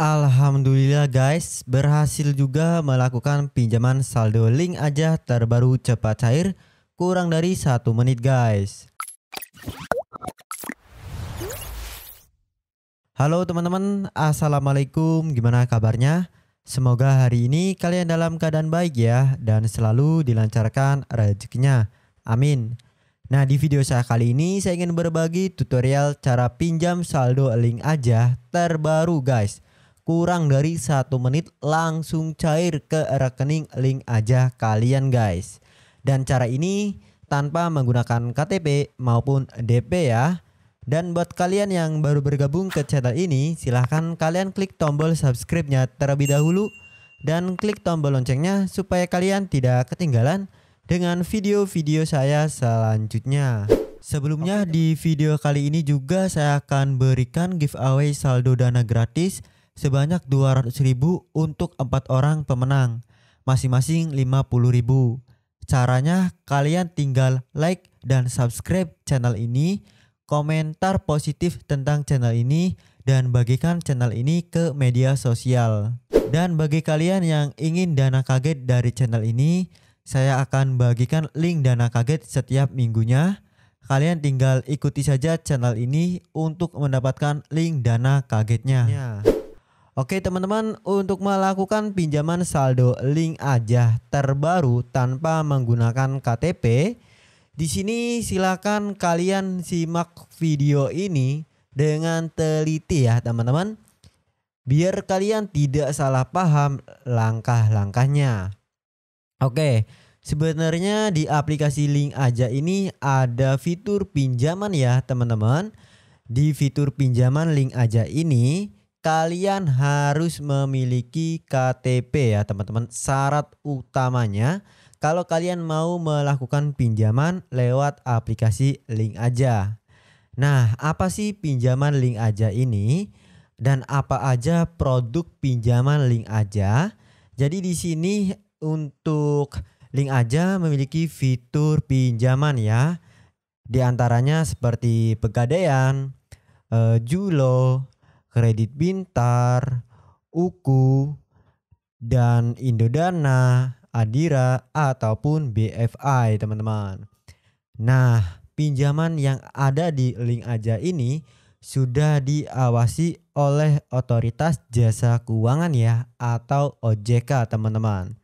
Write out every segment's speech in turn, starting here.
Alhamdulillah guys, berhasil juga melakukan pinjaman saldo LinkAja terbaru cepat cair kurang dari 1 menit guys. Halo teman-teman, Assalamualaikum, gimana kabarnya? Semoga hari ini kalian dalam keadaan baik ya dan selalu dilancarkan rezekinya. Amin. Nah, di video saya kali ini saya ingin berbagi tutorial cara pinjam saldo LinkAja terbaru guys. Kurang dari 1 menit langsung cair ke rekening LinkAja kalian guys. Dan cara ini tanpa menggunakan KTP maupun DP ya. Dan buat kalian yang baru bergabung ke channel ini, silahkan kalian klik tombol subscribe-nya terlebih dahulu. Dan klik tombol loncengnya supaya kalian tidak ketinggalan dengan video-video saya selanjutnya. Sebelumnya di video kali ini juga saya akan berikan giveaway saldo dana gratis sebanyak 200.000 untuk 4 orang pemenang, masing-masing 50.000. Caranya kalian tinggal like dan subscribe channel ini, komentar positif tentang channel ini, dan bagikan channel ini ke media sosial. Dan bagi kalian yang ingin dana kaget dari channel ini, saya akan bagikan link dana kaget setiap minggunya. Kalian tinggal ikuti saja channel ini untuk mendapatkan link dana kagetnya. Oke teman-teman, untuk melakukan pinjaman saldo LinkAja terbaru tanpa menggunakan KTP, di sini silakan kalian simak video ini dengan teliti ya teman-teman, biar kalian tidak salah paham langkah-langkahnya. Oke, sebenarnya di aplikasi LinkAja ini ada fitur pinjaman ya teman-teman. Di fitur pinjaman LinkAja ini kalian harus memiliki KTP ya teman-teman. Syarat utamanya kalau kalian mau melakukan pinjaman lewat aplikasi LinkAja. Nah, apa sih pinjaman LinkAja ini dan apa aja produk pinjaman LinkAja? Jadi di sini untuk LinkAja memiliki fitur pinjaman ya. Di antaranya seperti Pegadaian, Julo, Kredit Bintar, Uku, dan Indodana, Adira, ataupun BFI teman-teman. Nah, pinjaman yang ada di LinkAja ini sudah diawasi oleh otoritas jasa keuangan ya, atau OJK teman-teman.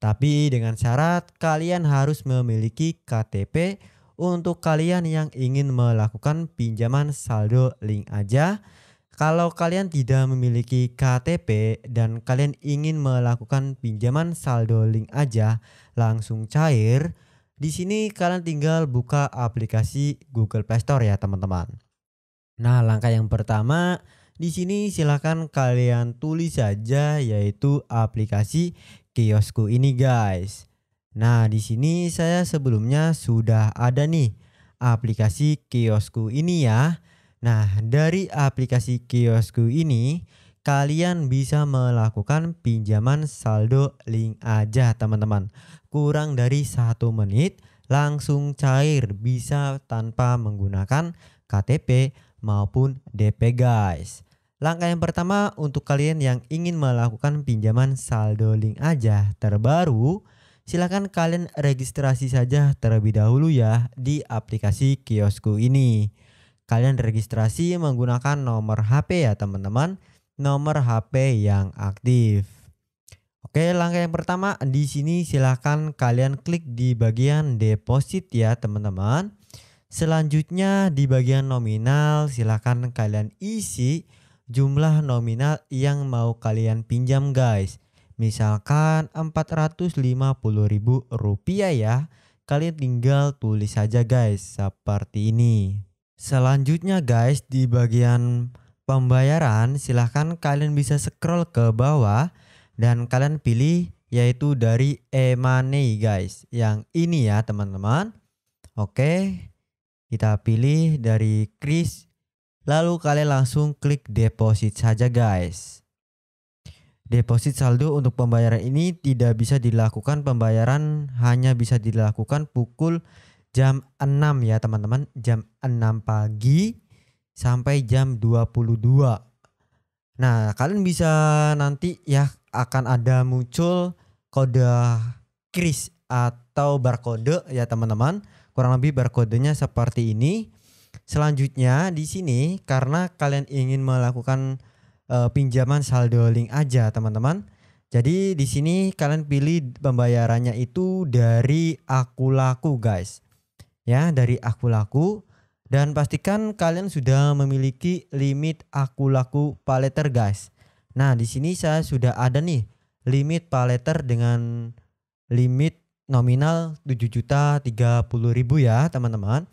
Tapi dengan syarat kalian harus memiliki KTP untuk kalian yang ingin melakukan pinjaman saldo LinkAja. Kalau kalian tidak memiliki KTP dan kalian ingin melakukan pinjaman saldo LinkAja langsung cair, di sini kalian tinggal buka aplikasi Google Play Store ya teman-teman. Nah, langkah yang pertama di sini silakan kalian tulis saja yaitu aplikasi Kiosku ini guys. Nah, di sini saya sebelumnya sudah ada nih aplikasi Kiosku ini ya. Nah, dari aplikasi Kiosku ini kalian bisa melakukan pinjaman saldo LinkAja teman-teman. Kurang dari 1 menit langsung cair, bisa tanpa menggunakan KTP maupun DP guys. Langkah yang pertama untuk kalian yang ingin melakukan pinjaman saldo LinkAja terbaru, silahkan kalian registrasi saja terlebih dahulu ya di aplikasi Kiosku ini. Kalian registrasi menggunakan nomor HP ya teman-teman, nomor HP yang aktif. Oke, langkah yang pertama di sini silahkan kalian klik di bagian deposit ya teman-teman. Selanjutnya di bagian nominal silahkan kalian isi jumlah nominal yang mau kalian pinjam guys. Misalkan Rp450.000 ya, kalian tinggal tulis saja guys seperti ini. Selanjutnya guys, di bagian pembayaran silahkan kalian bisa scroll ke bawah dan kalian pilih yaitu dari e-money guys, yang ini ya teman-teman. Oke, kita pilih dari QRIS, lalu kalian langsung klik deposit saja guys. Deposit saldo untuk pembayaran ini tidak bisa dilakukan pembayaran, hanya bisa dilakukan pukul jam 6 ya teman-teman, jam 6 pagi sampai jam 22. Nah, kalian bisa nanti ya akan ada muncul kode QRIS atau barcode ya teman-teman. Kurang lebih barcodenya seperti ini. Selanjutnya di sini karena kalian ingin melakukan pinjaman saldo LinkAja teman-teman. Jadi di sini kalian pilih pembayarannya itu dari Akulaku guys. Ya, dari Akulaku. Dan pastikan kalian sudah memiliki limit Akulaku Paleter guys. Nah, di sini saya sudah ada nih limit Paleter dengan limit nominal 7.030.000 ya, teman-teman.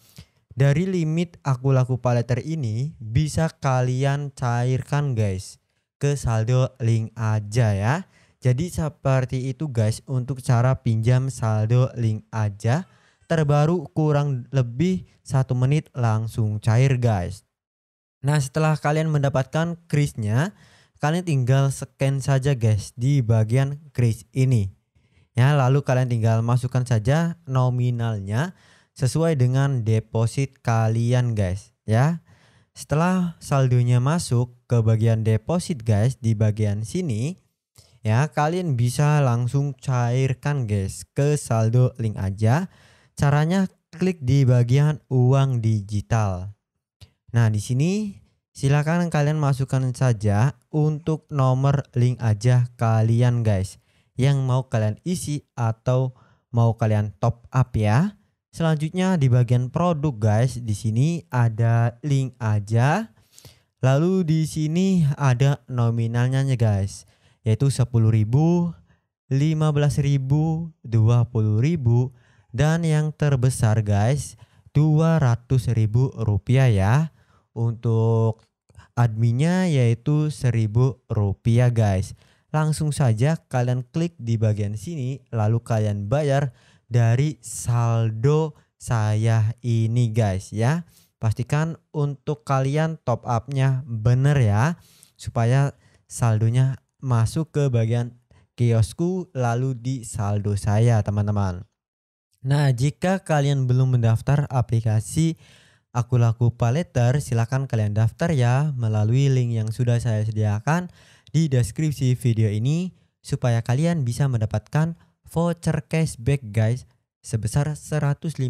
Dari limit Akulaku Paleter ini bisa kalian cairkan guys ke saldo LinkAja ya. Jadi seperti itu guys untuk cara pinjam saldo LinkAja. Terbaru kurang lebih 1 menit langsung cair guys. Nah, setelah kalian mendapatkan QRIS-nya, kalian tinggal scan saja guys di bagian QRIS ini. Ya, lalu kalian tinggal masukkan saja nominalnya sesuai dengan deposit kalian guys ya. Setelah saldonya masuk ke bagian deposit guys di bagian sini ya, kalian bisa langsung cairkan guys ke saldo LinkAja. Caranya klik di bagian uang digital. Nah, di sini silakan kalian masukkan saja untuk nomor LinkAja kalian guys yang mau kalian isi atau mau kalian top up ya. Selanjutnya di bagian produk guys, di sini ada LinkAja. Lalu di sini ada nominalnya guys, yaitu 10.000, 15.000, 20.000. Dan yang terbesar guys Rp200.000 ya. Untuk adminnya yaitu Rp1.000 guys. Langsung saja kalian klik di bagian sini, lalu kalian bayar dari saldo saya ini guys ya. Pastikan untuk kalian top up-nya bener ya, supaya saldonya masuk ke bagian kiosku lalu di saldo saya teman-teman. Nah, jika kalian belum mendaftar aplikasi Akulaku Paleter, silakan kalian daftar ya melalui link yang sudah saya sediakan di deskripsi video ini supaya kalian bisa mendapatkan voucher cashback guys sebesar 115.000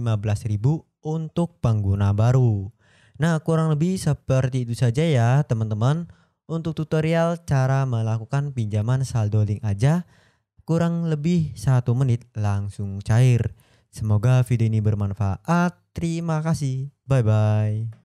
untuk pengguna baru. Nah, kurang lebih seperti itu saja ya teman-teman untuk tutorial cara melakukan pinjaman saldo LinkAja kurang lebih 1 menit langsung cair. Semoga video ini bermanfaat. Terima kasih. Bye-bye.